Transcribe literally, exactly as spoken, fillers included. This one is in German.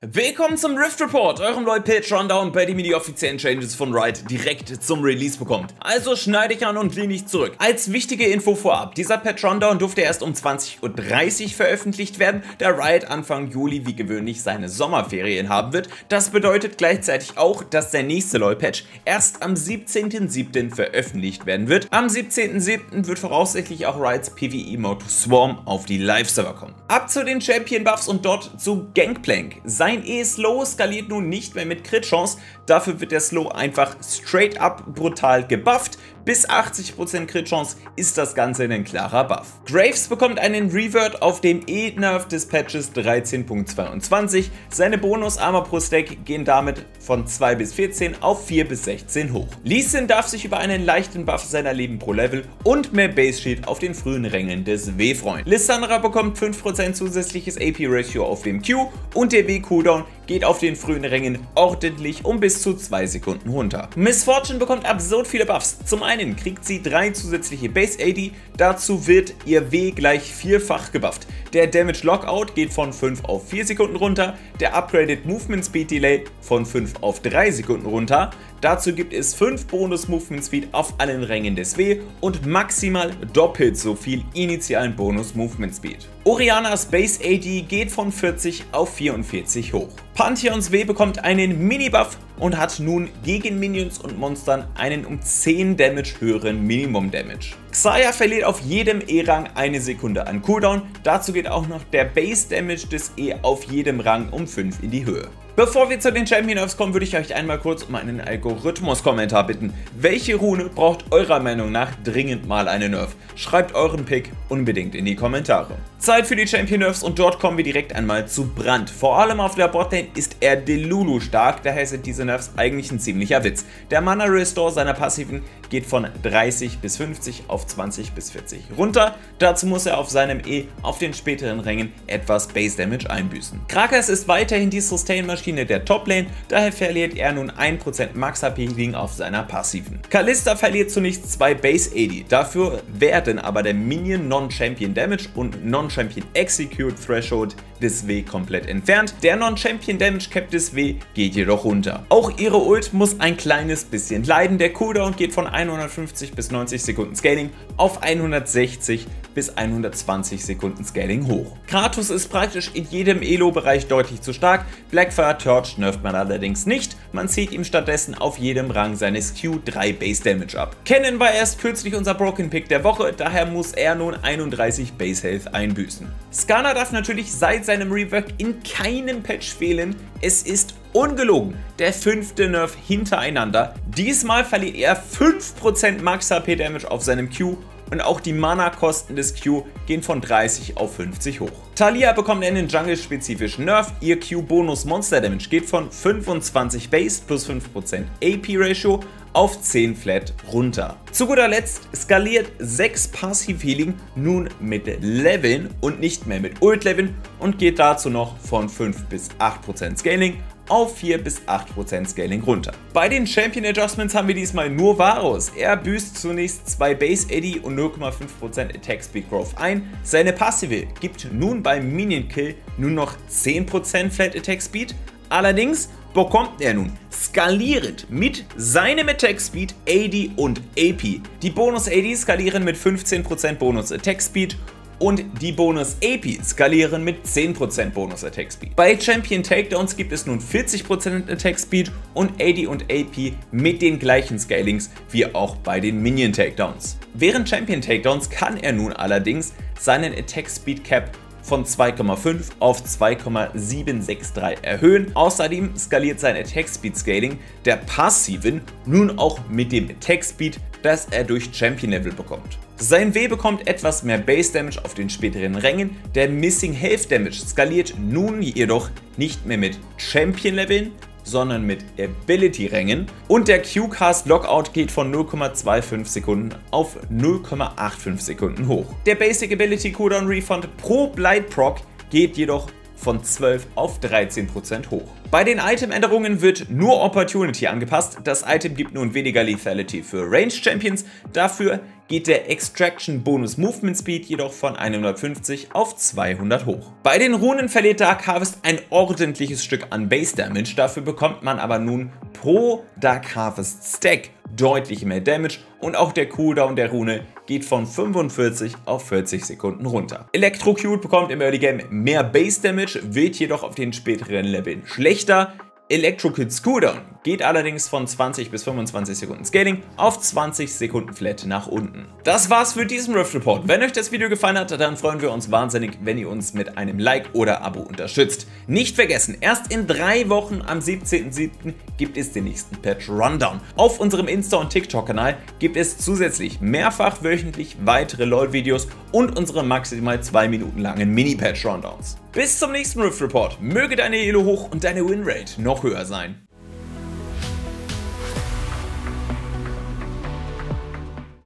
Willkommen zum Rift Report, eurem neuen Patreon-Down, bei dem ihr die offiziellen Changes von Riot direkt zum Release bekommt. Also schneide ich an und lehne ich zurück. Als wichtige Info vorab, dieser Patreon-Down durfte erst um zwanzig Uhr dreißig veröffentlicht werden, da Riot Anfang Juli wie gewöhnlich seine Sommerferien haben wird. Das bedeutet gleichzeitig auch, dass der nächste LoL-Patch erst am siebzehnten siebten veröffentlicht werden wird. Am siebzehnten siebten wird voraussichtlich auch Riots PvE-Mode Swarm auf die Live-Server kommen. Ab zu den Champion-Buffs und dort zu Gangplank. Sein E-Slow skaliert nun nicht mehr mit Crit-Chance, dafür wird der Slow einfach straight up brutal gebufft. Bis achtzig Prozent Crit-Chance ist das Ganze ein klarer Buff. Graves bekommt einen Revert auf dem E-Nerf des Patches dreizehn Punkt zweiundzwanzig. Seine Bonus-Armor pro Stack gehen damit von zwei bis vierzehn auf vier bis sechzehn hoch. Lee Sin darf sich über einen leichten Buff seiner Leben pro Level und mehr Base Shield auf den frühen Rängen des W freuen. Lissandra bekommt fünf Prozent zusätzliches A P-Ratio auf dem Q und der W-Cooldown geht auf den frühen Rängen ordentlich um bis zu zwei Sekunden runter. Miss Fortune bekommt absurd viele Buffs. Zum einen kriegt sie drei zusätzliche Base A D, dazu wird ihr W gleich vierfach gebufft. Der Damage Lockout geht von fünf auf vier Sekunden runter, der Upgraded Movement Speed Delay von fünf auf drei Sekunden runter. Dazu gibt es fünf Bonus Movement Speed auf allen Rängen des W und maximal doppelt so viel initialen Bonus Movement Speed. Oriannas Base A D geht von vierzig auf vierundvierzig hoch. Pantheons W bekommt einen Mini-Buff und hat nun gegen Minions und Monstern einen um zehn Damage höheren Minimum-Damage. Xayah verliert auf jedem E-Rang eine Sekunde an Cooldown, dazu geht auch noch der Base-Damage des E auf jedem Rang um fünf in die Höhe. Bevor wir zu den Champion-Nerfs kommen, würde ich euch einmal kurz um einen Algorithmus-Kommentar bitten. Welche Rune braucht eurer Meinung nach dringend mal eine Nerf? Schreibt euren Pick unbedingt in die Kommentare. Zeit für die Champion-Nerfs und dort kommen wir direkt einmal zu Brand. Vor allem auf der Botlane ist er Delulu stark, daher sind diese Nerfs eigentlich ein ziemlicher Witz. Der Mana-Restore seiner Passiven geht von dreißig bis fünfzig auf zwanzig bis vierzig runter. Dazu muss er auf seinem E auf den späteren Rängen etwas Base-Damage einbüßen. Kratos ist weiterhin die Sustain-Maschine der Top-Lane, daher verliert er nun ein Prozent Max-H P-Healing auf seiner Passiven. Kalista verliert zunächst zwei Base A D, dafür werden aber der Minion Non-Champion Damage und Non-Champion Execute Threshold des W komplett entfernt. Der Non-Champion Damage Cap des W geht jedoch runter. Auch ihre Ult muss ein kleines bisschen leiden, der Cooldown geht von hundertfünfzig bis neunzig Sekunden Scaling auf hundertsechzig bis hundertzwanzig Sekunden Scaling hoch. Kratos ist praktisch in jedem Elo-Bereich deutlich zu stark, Blackfire Torch nerft man allerdings nicht, man zieht ihm stattdessen auf jedem Rang seines Q drei Base Damage ab. Kennen war erst kürzlich unser Broken Pick der Woche, daher muss er nun einunddreißig Base Health einbüßen. Skarner darf natürlich seit seinem Rework in keinem Patch fehlen, es ist ungelogen der fünfte Nerf hintereinander, diesmal verliert er fünf Prozent Max H P Damage auf seinem Q und auch die Mana-Kosten des Q gehen von dreißig auf fünfzig hoch. Thalia bekommt einen Jungle-spezifischen Nerf, ihr Q-Bonus-Monster-Damage geht von fünfundzwanzig Base plus fünf Prozent A P-Ratio auf zehn Flat runter. Zu guter Letzt skaliert sechs Passiv-Healing nun mit Leveln und nicht mehr mit Ult-Leveln und geht dazu noch von fünf bis acht Prozent Scaling auf vier bis acht Prozent Scaling runter. Bei den Champion Adjustments haben wir diesmal nur Varus. Er büßt zunächst zwei Base A D und null Komma fünf Prozent Attack Speed Growth ein. Seine Passive gibt nun beim Minion Kill nur noch zehn Prozent Flat Attack Speed. Allerdings bekommt er nun skalierend mit seinem Attack Speed A D und A P. Die Bonus A D skalieren mit fünfzehn Prozent Bonus Attack Speed und die Bonus A P skalieren mit zehn Prozent Bonus Attack Speed. Bei Champion Takedowns gibt es nun vierzig Prozent Attack Speed und A D und A P mit den gleichen Scalings wie auch bei den Minion Takedowns. Während Champion Takedowns kann er nun allerdings seinen Attack Speed Cap von zwei Komma fünf auf zwei Komma sieben sechs drei erhöhen. Außerdem skaliert sein Attack Speed Scaling der Passiven nun auch mit dem Attack Speed, das er durch Champion Level bekommt. Sein W bekommt etwas mehr Base Damage auf den späteren Rängen, der Missing Health Damage skaliert nun jedoch nicht mehr mit Champion Leveln, sondern mit Ability Rängen und der Q-Cast Lockout geht von null Komma fünfundzwanzig Sekunden auf null Komma fünfundachtzig Sekunden hoch. Der Basic Ability Cooldown Refund pro Blight Proc geht jedoch von zwölf auf dreizehn Prozent hoch. Bei den Item-Änderungen wird nur Opportunity angepasst. Das Item gibt nun weniger Lethality für Range Champions, dafür geht der Extraction Bonus Movement Speed jedoch von hundertfünfzig auf zweihundert hoch. Bei den Runen verliert Dark Harvest ein ordentliches Stück an Base Damage, dafür bekommt man aber nun pro Dark Harvest Stack deutlich mehr Damage und auch der Cooldown der Rune geht von fünfundvierzig auf vierzig Sekunden runter. Electrocute bekommt im Early Game mehr Base Damage, wird jedoch auf den späteren Leveln schlechter. Electrocutes Cooldown geht allerdings von zwanzig bis fünfundzwanzig Sekunden Scaling auf zwanzig Sekunden Flat nach unten. Das war's für diesen Rift Report. Wenn euch das Video gefallen hat, dann freuen wir uns wahnsinnig, wenn ihr uns mit einem Like oder Abo unterstützt. Nicht vergessen, erst in drei Wochen am siebzehnten siebten gibt es den nächsten Patch Rundown. Auf unserem Insta- und TikTok-Kanal gibt es zusätzlich mehrfach wöchentlich weitere LOL-Videos und unsere maximal zwei Minuten langen Mini-Patch Rundowns. Bis zum nächsten Rift Report. Möge deine Elo hoch und deine Winrate noch höher sein.